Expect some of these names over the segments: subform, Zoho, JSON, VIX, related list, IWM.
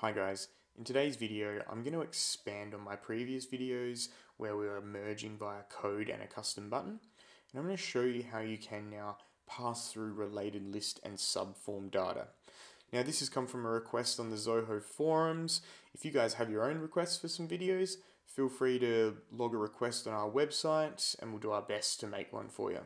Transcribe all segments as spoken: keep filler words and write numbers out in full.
Hi guys, in today's video I'm going to expand on my previous videos where we were merging via code and a custom button, and I'm going to show you how you can now pass through related list and subform data. Now this has come from a request on the Zoho forums. If you guys have your own requests for some videos, feel free to log a request on our website and we'll do our best to make one for you.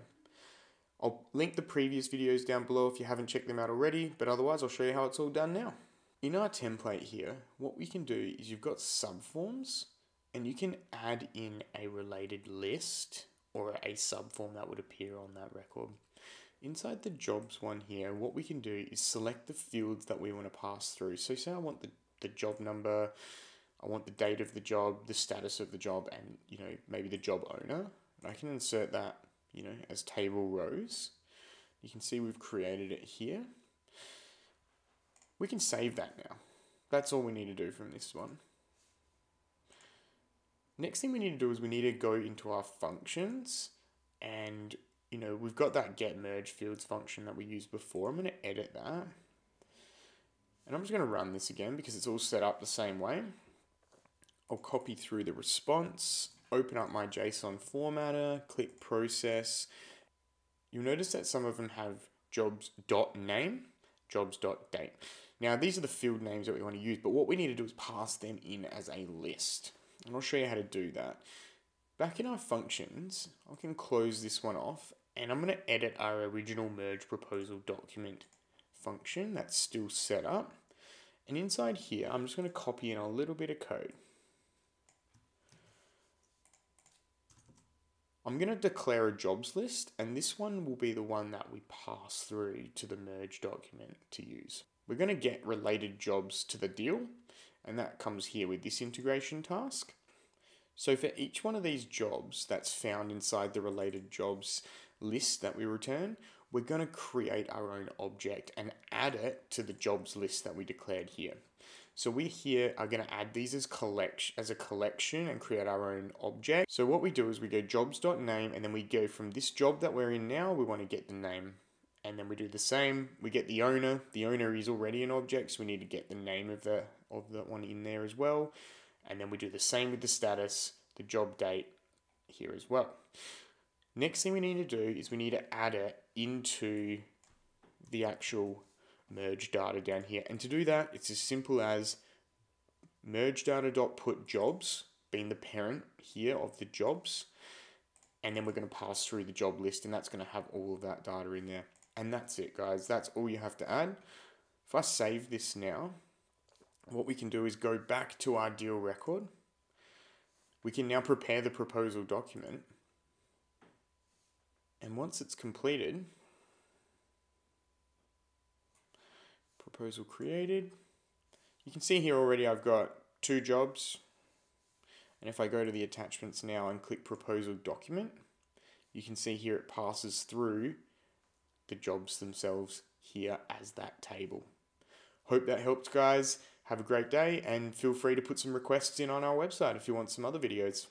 I'll link the previous videos down below if you haven't checked them out already, but otherwise I'll show you how it's all done now. In our template here, what we can do is you've got subforms and you can add in a related list or a subform that would appear on that record. Inside the jobs one here, what we can do is select the fields that we want to pass through. So say I want the, the job number, I want the date of the job, the status of the job, and you know maybe the job owner. And I can insert that you know, as table rows. You can see we've created it here. We can save that now. That's all we need to do from this one. Next thing we need to do is we need to go into our functions and you know, we've got that get merge fields function that we used before. I'm going to edit that. And I'm just going to run this again because it's all set up the same way. I'll copy through the response, open up my JSON formatter, click process. You'll notice that some of them have jobs.name, jobs.date. Now these are the field names that we want to use, but what we need to do is pass them in as a list. And I'll show you how to do that. Back in our functions, I can close this one off and I'm going to edit our original merge proposal document function that's still set up. And inside here, I'm just going to copy in a little bit of code. I'm going to declare a jobs list and this one will be the one that we pass through to the merge document to use. We're going to get related jobs to the deal and that comes here with this integration task. So for each one of these jobs that's found inside the related jobs list that we return, we're going to create our own object and add it to the jobs list that we declared here. So we here are going to add these as collection, as a collection and create our own object. So what we do is we go jobs.name and then we go from this job that we're in now, we want to get the name. And then we do the same, we get the owner. The owner is already an object, so we need to get the name of the of that one in there as well. And then we do the same with the status, the job date here as well. Next thing we need to do is we need to add it into the actual merge data down here. And to do that, it's as simple as merge data.putJobs being the parent here of the jobs. And then we're going to pass through the job list and that's going to have all of that data in there. And that's it guys, that's all you have to add. If I save this now, what we can do is go back to our deal record. We can now prepare the proposal document. And once it's completed, proposal created, you can see here already I've got two jobs. And if I go to the attachments now and click proposal document, you can see here it passes through the jobs themselves here as that table. Hope that helped guys. Have a great day and feel free to put some requests in on our website if you want some other videos.